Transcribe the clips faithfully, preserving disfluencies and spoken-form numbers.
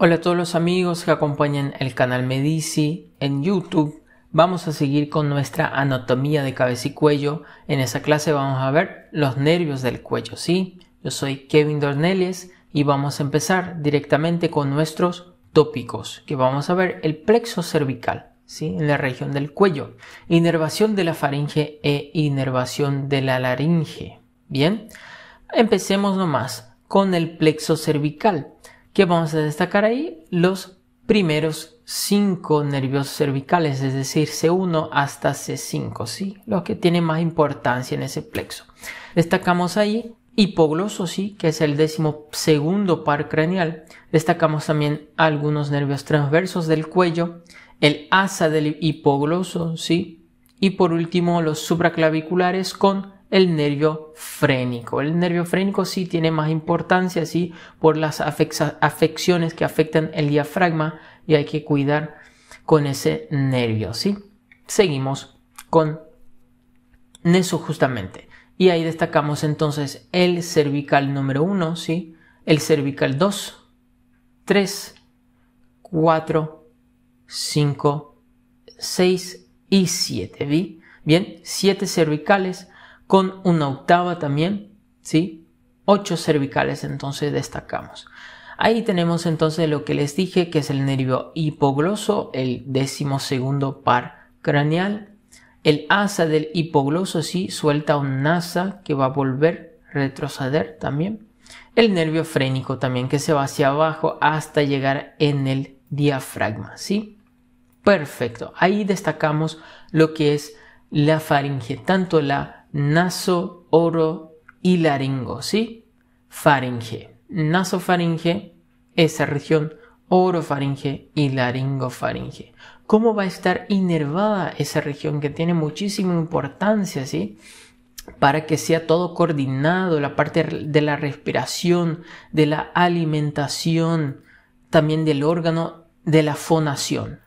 Hola a todos los amigos que acompañan el canal Medizi en YouTube. Vamos a seguir con nuestra anatomía de cabeza y cuello. En esta clase vamos a ver los nervios del cuello, ¿sí? Yo soy Kevin Dornelles y vamos a empezar directamente con nuestros tópicos, que vamos a ver el plexo cervical, ¿sí? En la región del cuello. Inervación de la faringe e inervación de la laringe. Bien, empecemos nomás con el plexo cervical. Que vamos a destacar ahí los primeros cinco nervios cervicales, es decir, C uno hasta C cinco, ¿sí? Los que tienen más importancia en ese plexo. Destacamos ahí hipogloso, ¿sí? Que es el décimo segundo par craneal. Destacamos también algunos nervios transversos del cuello, el asa del hipogloso, ¿sí? Y por último los supraclaviculares con el nervio frénico. El nervio frénico sí tiene más importancia, sí, por las afecciones que afectan el diafragma y hay que cuidar con ese nervio, sí. Seguimos con eso justamente. Y ahí destacamos entonces el cervical número uno, sí, el cervical dos, tres, cuatro, cinco, seis y siete, ¿vi? Bien, siete cervicales con una octava también, ¿sí? ocho cervicales entonces destacamos. Ahí tenemos entonces lo que les dije, que es el nervio hipogloso, el décimo segundo par craneal. El asa del hipogloso, sí, suelta un asa que va a volver a retroceder también. El nervio frénico también, que se va hacia abajo hasta llegar en el diafragma, ¿sí? Perfecto. Ahí destacamos lo que es la faringe, tanto la naso, oro y laringo, ¿sí? Faringe, nasofaringe, esa región, orofaringe y laringofaringe. ¿Cómo va a estar inervada esa región que tiene muchísima importancia, ¿sí? Para que sea todo coordinado, la parte de la respiración, de la alimentación, también del órgano, de la fonación.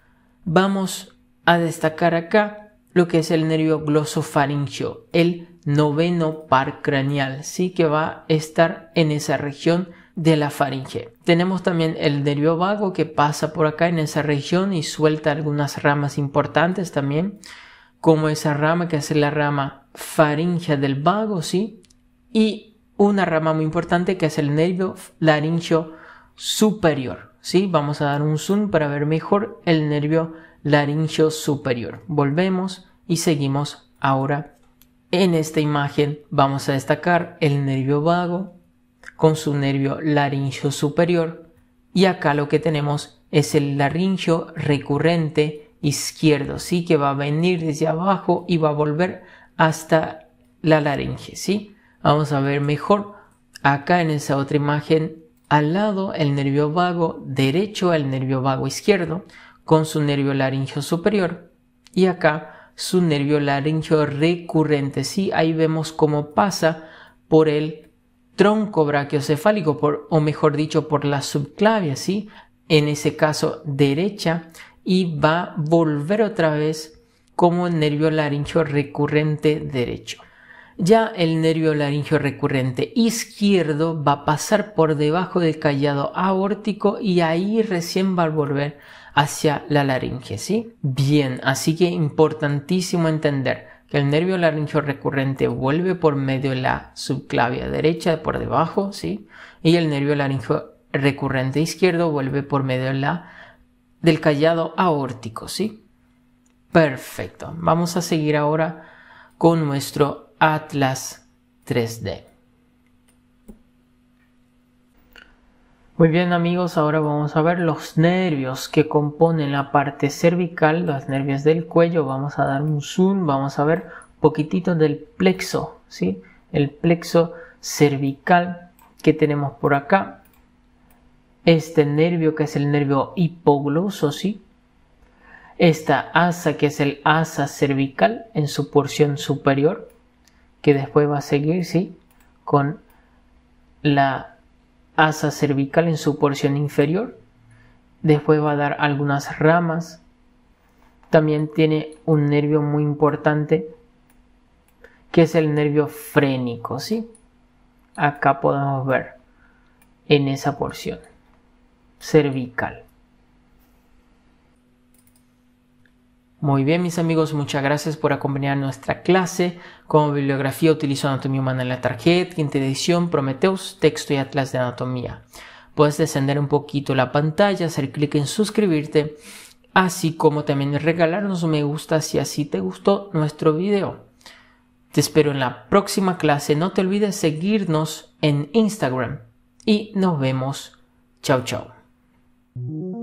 Vamos a destacar acá lo que es el nervio glosofaringeo, el noveno par craneal, sí, que va a estar en esa región de la faringe. Tenemos también el nervio vago que pasa por acá en esa región y suelta algunas ramas importantes también, como esa rama que es la rama faríngea del vago, sí, y una rama muy importante que es el nervio laríngeo superior, sí. Vamos a dar un zoom para ver mejor el nervio laríngeo superior. Volvemos y seguimos ahora. En esta imagen vamos a destacar el nervio vago con su nervio laríngeo superior y acá lo que tenemos es el laríngeo recurrente izquierdo, sí, que va a venir desde abajo y va a volver hasta la laringe, sí. Vamos a ver mejor acá en esa otra imagen al lado el nervio vago derecho, el nervio vago izquierdo con su nervio laríngeo superior y acá su nervio laríngeo recurrente, sí, ahí vemos cómo pasa por el tronco brachiocefálico, por, o mejor dicho por la subclavia, sí, en ese caso derecha, y va a volver otra vez como el nervio laríngeo recurrente derecho. Ya el nervio laríngeo recurrente izquierdo va a pasar por debajo del callado aórtico y ahí recién va a volver hacia la laringe, ¿sí? Bien, así que importantísimo entender que el nervio laríngeo recurrente vuelve por medio de la subclavia derecha por debajo, ¿sí? Y el nervio laríngeo recurrente izquierdo vuelve por medio de la, del callado aórtico, ¿sí? Perfecto. Vamos a seguir ahora con nuestro Atlas tres D. Muy bien amigos, ahora vamos a ver los nervios que componen la parte cervical, los nervios del cuello. Vamos a dar un zoom, vamos a ver un poquitito del plexo, ¿sí? El plexo cervical que tenemos por acá. Este nervio que es el nervio hipogloso, ¿sí? Esta asa que es el asa cervical en su porción superior, que después va a seguir, ¿sí? Con la asa cervical en su porción inferior. Después va a dar algunas ramas. También tiene un nervio muy importante, que es el nervio frénico, ¿sí? Acá podemos ver en esa porción. cervical. Muy bien, mis amigos, muchas gracias por acompañar nuestra clase. Como bibliografía utilizo Anatomía Humana en Latarjet, quinta edición, Prometheus, texto y atlas de anatomía. Puedes descender un poquito la pantalla, hacer clic en suscribirte, así como también regalarnos un me gusta si así te gustó nuestro video. Te espero en la próxima clase. No te olvides seguirnos en Instagram y nos vemos. Chao, chao.